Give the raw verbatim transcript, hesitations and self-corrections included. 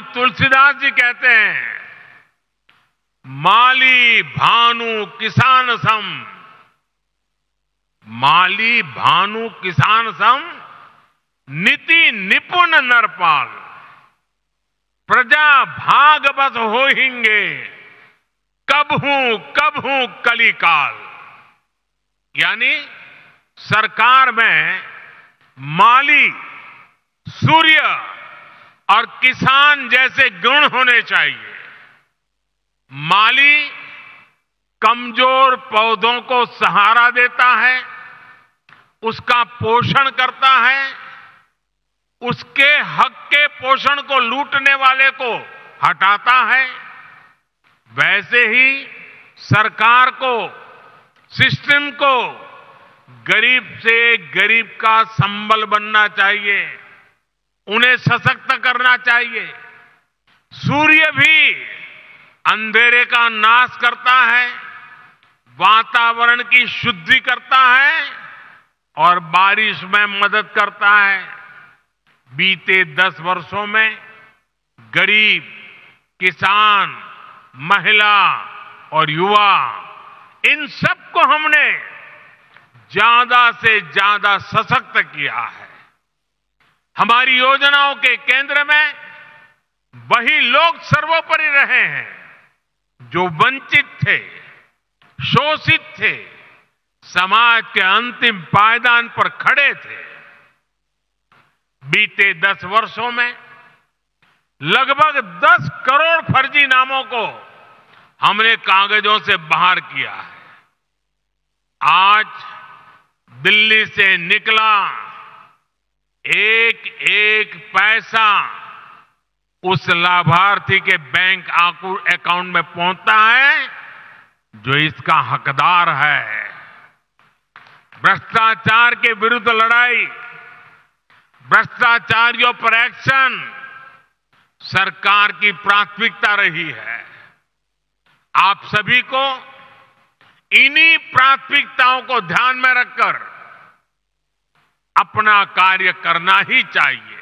काजी तुलसीदास जी कहते हैं, माली भानु किसान सम, माली भानु किसान सम नीति निपुण नरपाल, प्रजा भाग बस होहिंगे कब हूं कब हूं कलिकाल। यानी सरकार में माली, सूर्य और किसान जैसे गुण होने चाहिए। माली कमजोर पौधों को सहारा देता है, उसका पोषण करता है, उसके हक के पोषण को लूटने वाले को हटाता है। वैसे ही सरकार को, सिस्टम को गरीब से गरीब का संबल बनना चाहिए, उन्हें सशक्त करना चाहिए। सूर्य भी अंधेरे का नाश करता है, वातावरण की शुद्धि करता है और बारिश में मदद करता है। बीते दस वर्षों में गरीब, किसान, महिला और युवा, इन सबको हमने ज्यादा से ज्यादा सशक्त किया है। हमारी योजनाओं के केंद्र में वही लोग सर्वोपरि रहे हैं जो वंचित थे, शोषित थे, समाज के अंतिम पायदान पर खड़े थे। बीते दस वर्षों में लगभग दस करोड़ फर्जी नामों को हमने कागजों से बाहर किया है। आज दिल्ली से निकला एक एक पैसा उस लाभार्थी के बैंक अकाउंट में पहुंचता है जो इसका हकदार है। भ्रष्टाचार के विरुद्ध लड़ाई, भ्रष्टाचारियों पर एक्शन सरकार की प्राथमिकता रही है। आप सभी को इन्हीं प्राथमिकताओं को ध्यान में रखकर अपना कार्य करना ही चाहिए।